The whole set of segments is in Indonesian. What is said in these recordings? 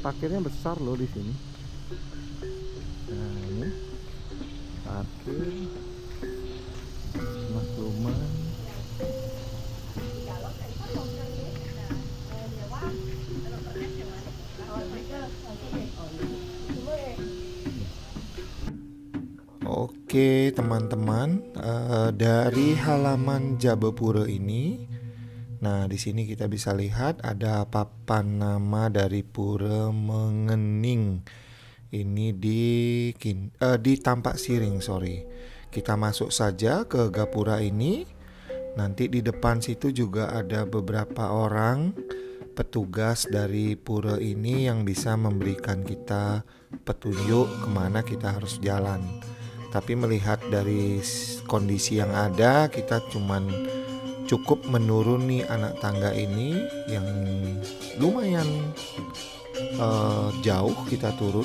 parkirnya besar loh di sini. Nah ini parkir rumah-rumah. Oke teman-teman, dari halaman Jaba Pura ini, nah di sini kita bisa lihat ada papan nama dari Pura Mengening. Ini di Tampak Siring, sorry. Kita masuk saja ke gapura ini. Nanti di depan situ juga ada beberapa orang petugas dari pura ini yang bisa memberikan kita petunjuk kemana kita harus jalan. Tapi melihat dari kondisi yang ada, kita cuman cukup menuruni anak tangga ini yang lumayan jauh kita turun.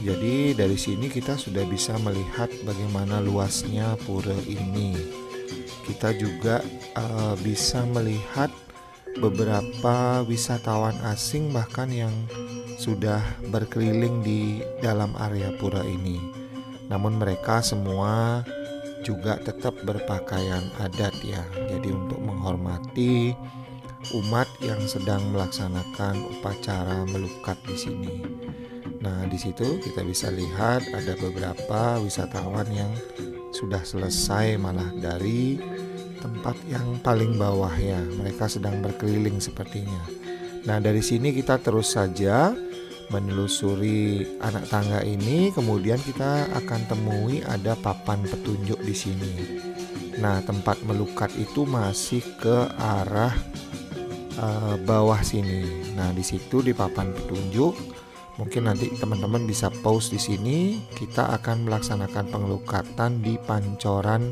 Jadi dari sini kita sudah bisa melihat bagaimana luasnya pura ini. Kita juga bisa melihat beberapa wisatawan asing bahkan yang sudah berkeliling di dalam area pura ini. Namun mereka semua juga tetap berpakaian adat ya, jadi untuk menghormati umat yang sedang melaksanakan upacara melukat di sini. Nah di situ kita bisa lihat ada beberapa wisatawan yang sudah selesai malah dari tempat yang paling bawah ya, mereka sedang berkeliling sepertinya. Nah dari sini kita terus saja menelusuri anak tangga ini, kemudian kita akan temui ada papan petunjuk di sini. Nah, tempat melukat itu masih ke arah bawah sini. Nah, di situ di papan petunjuk, mungkin nanti teman-teman bisa pause di sini. Kita akan melaksanakan pengelukatan di pancoran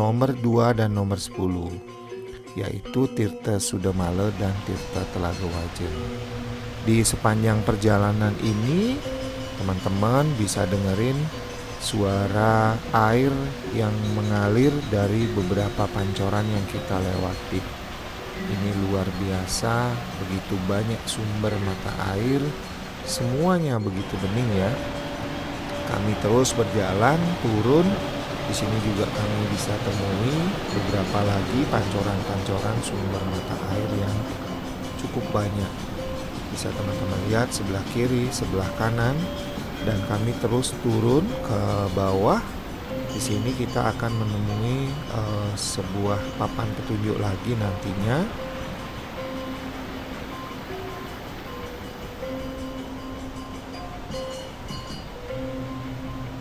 nomor 2 dan nomor 10, yaitu Tirta Sudamala dan Tirta Telaga Waja. Di sepanjang perjalanan ini teman-teman bisa dengerin suara air yang mengalir dari beberapa pancoran yang kita lewati. Ini luar biasa, begitu banyak sumber mata air, semuanya begitu bening ya. Kami terus berjalan turun. Di sini juga kami bisa temui beberapa lagi pancoran-pancoran sumber mata air yang cukup banyak. Bisa teman-teman lihat sebelah kiri, sebelah kanan, dan kami terus turun ke bawah. Di sini kita akan menemui sebuah papan petunjuk lagi nantinya.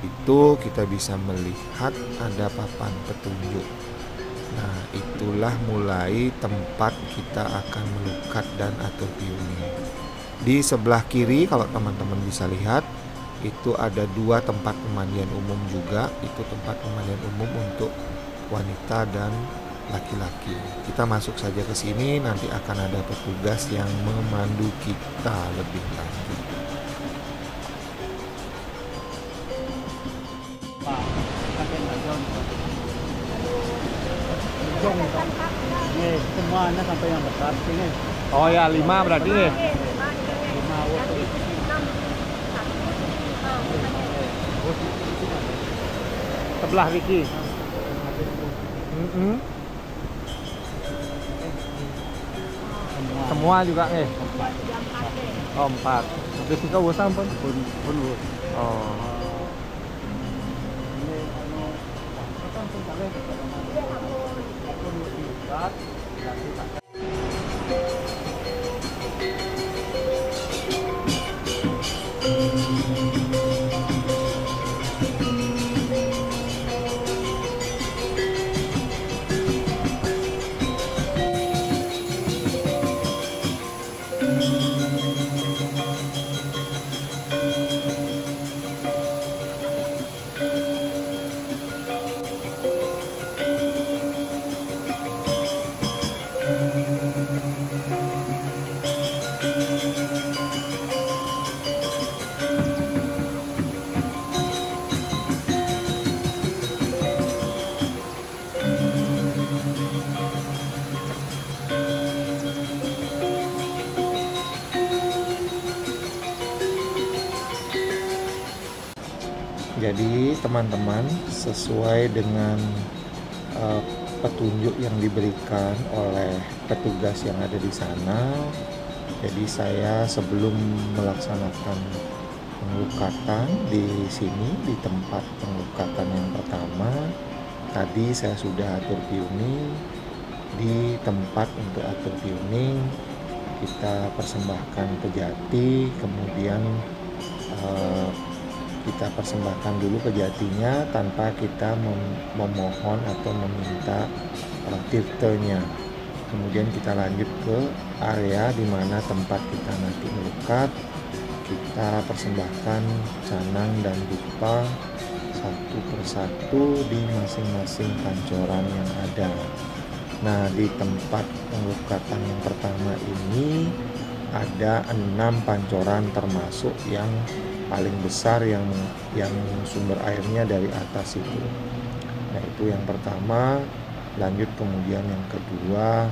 Itu kita bisa melihat ada papan petunjuk. Nah itulah mulai tempat kita akan melukat dan atur piuni. Di sebelah kiri kalau teman-teman bisa lihat itu ada dua tempat pemandian umum juga. Itu tempat pemandian umum untuk wanita dan laki-laki. Kita masuk saja ke sini, nanti akan ada petugas yang memandu kita lebih lanjut. Nih semua anak sampai yang besar sini. Oh ya 5 berarti nih. Sebelah Wiki. Semua juga nih. 4. Terus kita usah pun. Oh. Jadi teman-teman, sesuai dengan petunjuk yang diberikan oleh petugas yang ada di sana, jadi saya sebelum melaksanakan penglukatan di sini, di tempat penglukatan yang pertama tadi, saya sudah atur piuning. Di tempat untuk atur piuning kita persembahkan kejati, kemudian kita persembahkan dulu kejatinya tanpa kita memohon atau meminta tirtanya. Kemudian kita lanjut ke area di mana tempat kita nanti melukat. Kita persembahkan canang dan dupa satu persatu di masing-masing pancoran yang ada. Nah, di tempat penglukatan yang pertama ini ada 6 pancoran, termasuk yang paling besar yang sumber airnya dari atas itu. Nah, itu yang pertama. Lanjut kemudian yang kedua,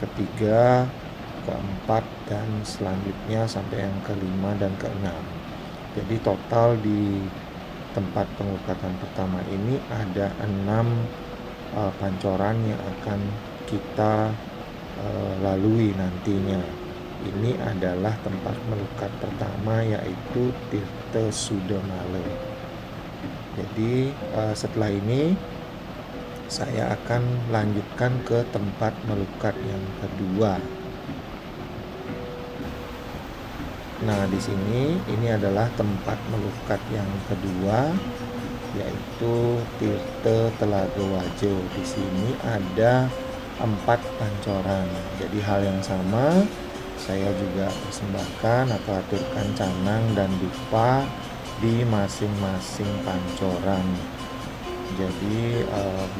ketiga, keempat, dan selanjutnya sampai yang kelima dan keenam. Jadi total di tempat penglukatan pertama ini ada 6 pancoran yang akan kita lalui nantinya. Ini adalah tempat melukat pertama, yaitu Tirta Sudamala. Jadi setelah ini saya akan lanjutkan ke tempat melukat yang kedua. Nah, di sini ini adalah tempat melukat yang kedua, yaitu Tirta Telaga Waja. Di sini ada 4 pancoran. Jadi hal yang sama, saya juga persembahkan atau aturkan canang dan dupa di masing-masing pancoran. Jadi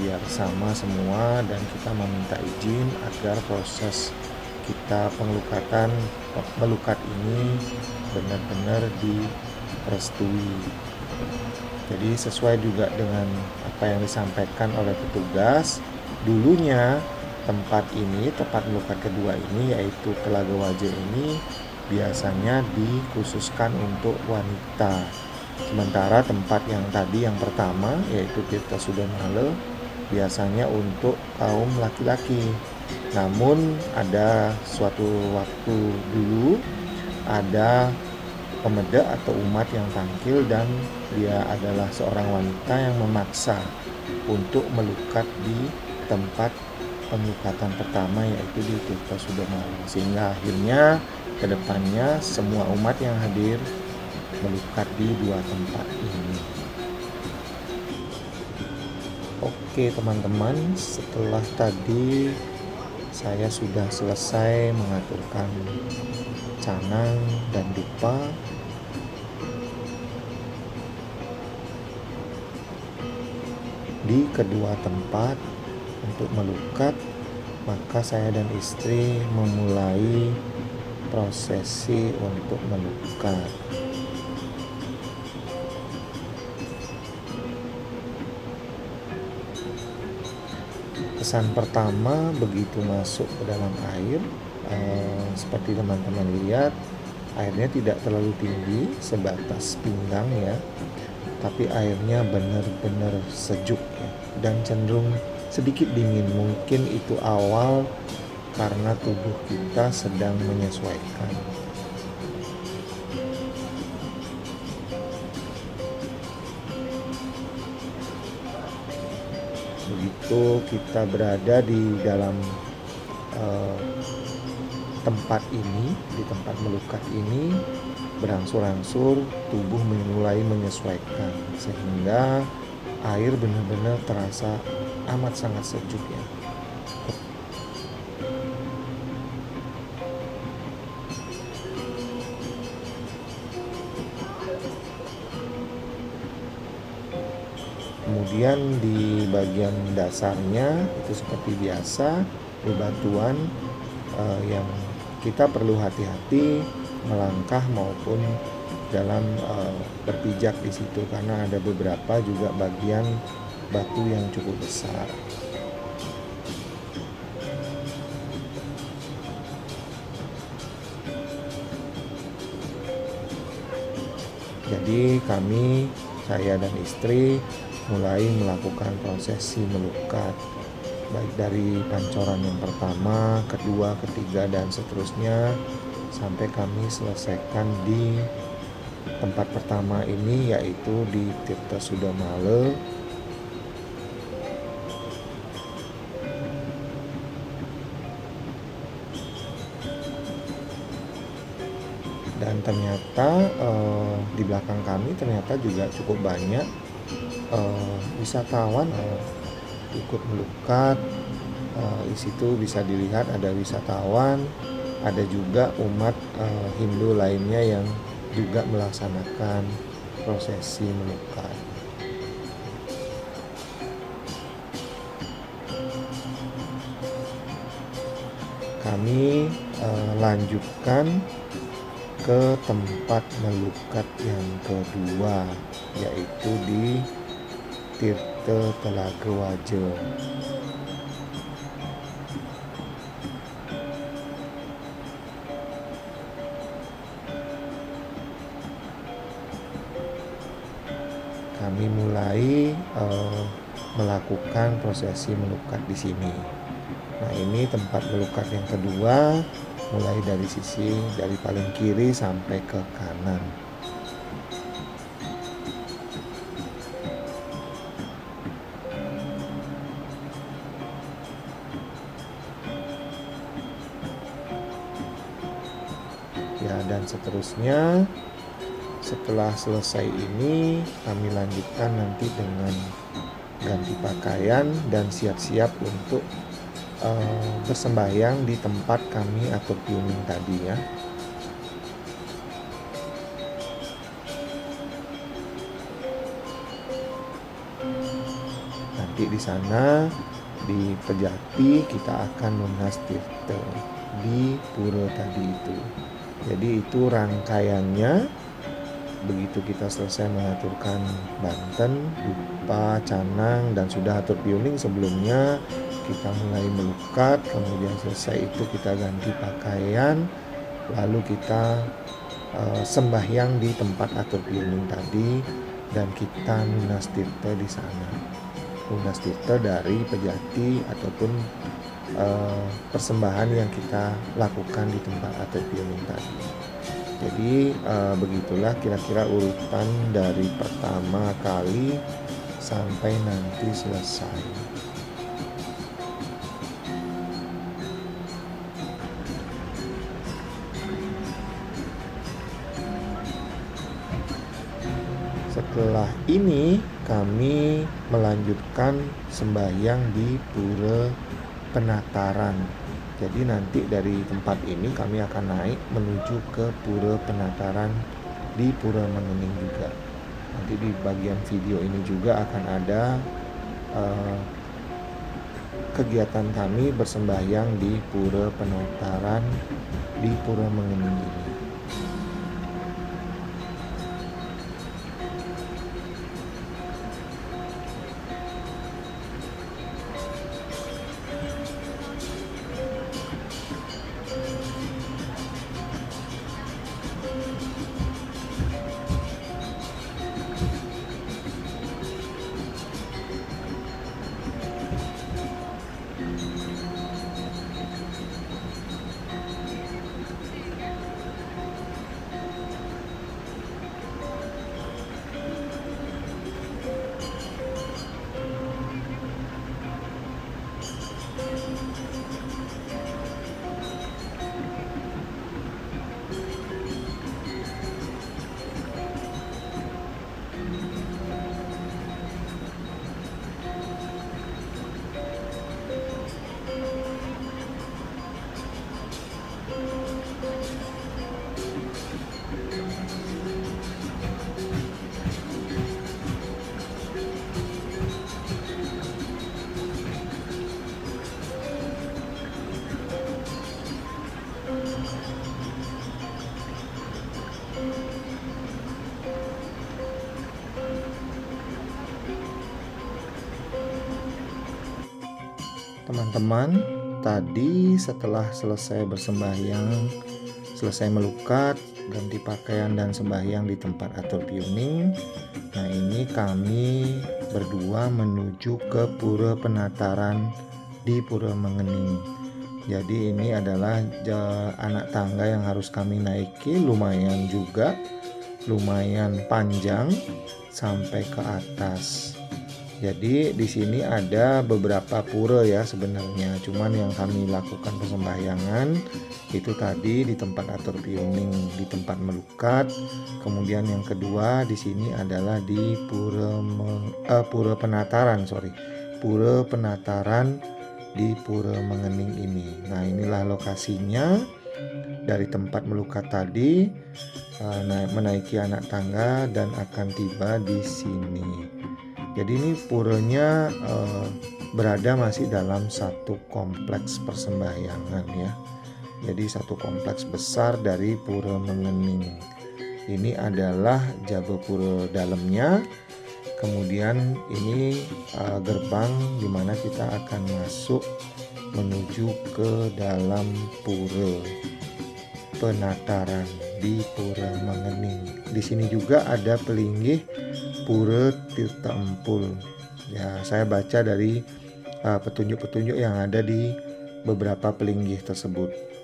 biar sama semua, dan kita meminta izin agar proses kita melukat ini benar-benar direstui. Jadi sesuai juga dengan apa yang disampaikan oleh petugas, dulunya tempat ini, tempat melukat kedua ini, yaitu Telaga Waja ini, biasanya dikhususkan untuk wanita. Sementara tempat yang tadi, yang pertama, yaitu Tirta Sudamala, biasanya untuk kaum laki-laki. Namun ada suatu waktu dulu ada pemeda atau umat yang tangkil, dan dia adalah seorang wanita yang memaksa untuk melukat di tempat penglukatan pertama, yaitu di Tirta Sudamala, sehingga akhirnya kedepannya semua umat yang hadir melukat di 2 tempat ini. Oke teman-teman, setelah tadi saya sudah selesai mengaturkan canang dan dupa. Di kedua tempat untuk melukat, maka saya dan istri memulai prosesi untuk melukat. Kesan pertama begitu masuk ke dalam air, seperti teman-teman lihat, airnya tidak terlalu tinggi, sebatas pinggang ya, tapi airnya benar-benar sejuk ya, dan cenderung sedikit dingin. Mungkin itu awal karena tubuh kita sedang menyesuaikan. Begitu kita berada di dalam tempat ini, di tempat melukat ini, berangsur-angsur tubuh mulai menyesuaikan, sehingga air benar-benar terasa amat sangat sejuk ya. Kemudian di bagian dasarnya itu seperti biasa bebatuan, yang kita perlu hati-hati melangkah maupun dalam berpijak di situ, karena ada beberapa juga bagian batu yang cukup besar. Jadi kami saya dan istri mulai melakukan prosesi melukat, baik dari pancoran yang pertama, kedua, ketiga, dan seterusnya, sampai kami selesaikan di tempat pertama ini, yaitu di Tirta Sudamala. Dan ternyata di belakang kami ternyata juga cukup banyak wisatawan ikut melukat. Di situ bisa dilihat ada wisatawan, ada juga umat Hindu lainnya yang juga melaksanakan prosesi melukat. Kami lanjutkan ke tempat melukat yang kedua, yaitu di Tirta Telaga Waja. Kami mulai melakukan prosesi melukat di sini. Nah, ini tempat melukat yang kedua, mulai dari sisi dari paling kiri sampai ke kanan. Ya, dan seterusnya. Setelah selesai ini, kami lanjutkan nanti dengan ganti pakaian dan siap-siap untuk bersembahyang di tempat kami atur piuning tadi, ya. Nanti di sana di Pejati kita akan lunas tirta di pura tadi itu. Jadi itu rangkaiannya. Begitu kita selesai mengaturkan Banten, Dupa, Canang, dan sudah atur piuning sebelumnya, kita mulai melukat, kemudian selesai itu kita ganti pakaian, lalu kita sembahyang di tempat atur piuning tadi, dan kita lunas tirta di sana. Lunas tirta dari Pejati ataupun persembahan yang kita lakukan di tempat atur piuning tadi. Jadi begitulah kira-kira urutan dari pertama kali sampai nanti selesai. Setelah ini kami melanjutkan sembahyang di Pura Penataran. Jadi nanti dari tempat ini kami akan naik menuju ke Pura Penataran di Pura Mengening juga. Nanti di bagian video ini juga akan ada kegiatan kami bersembahyang di Pura Penataran di Pura Mengening ini. Teman-teman, tadi setelah selesai bersembahyang Selesai melukat, ganti pakaian dan sembahyang di tempat atur piuning. Nah, ini kami berdua menuju ke Pura Penataran di Pura Mengening. Jadi ini adalah anak tangga yang harus kami naiki, lumayan juga, lumayan panjang sampai ke atas. Jadi di sini ada beberapa pura ya sebenarnya. Cuman yang kami lakukan persembahyangan itu tadi di tempat atur piuning, di tempat melukat. Kemudian yang kedua di sini adalah di Pura Penataran di Pura Mengening ini. Nah, inilah lokasinya dari tempat melukat tadi, menaiki anak tangga dan akan tiba di sini. Jadi ini puranya berada masih dalam satu kompleks persembahyangan ya. Jadi satu kompleks besar dari Pura Mengening. Ini adalah Jaba Pura dalamnya. Kemudian ini gerbang dimana kita akan masuk menuju ke dalam Pura Penataran di Pura Mengening. Di sini juga ada pelinggih Pura Tirta Empul. Ya, saya baca dari petunjuk-petunjuk yang ada di beberapa pelinggih tersebut.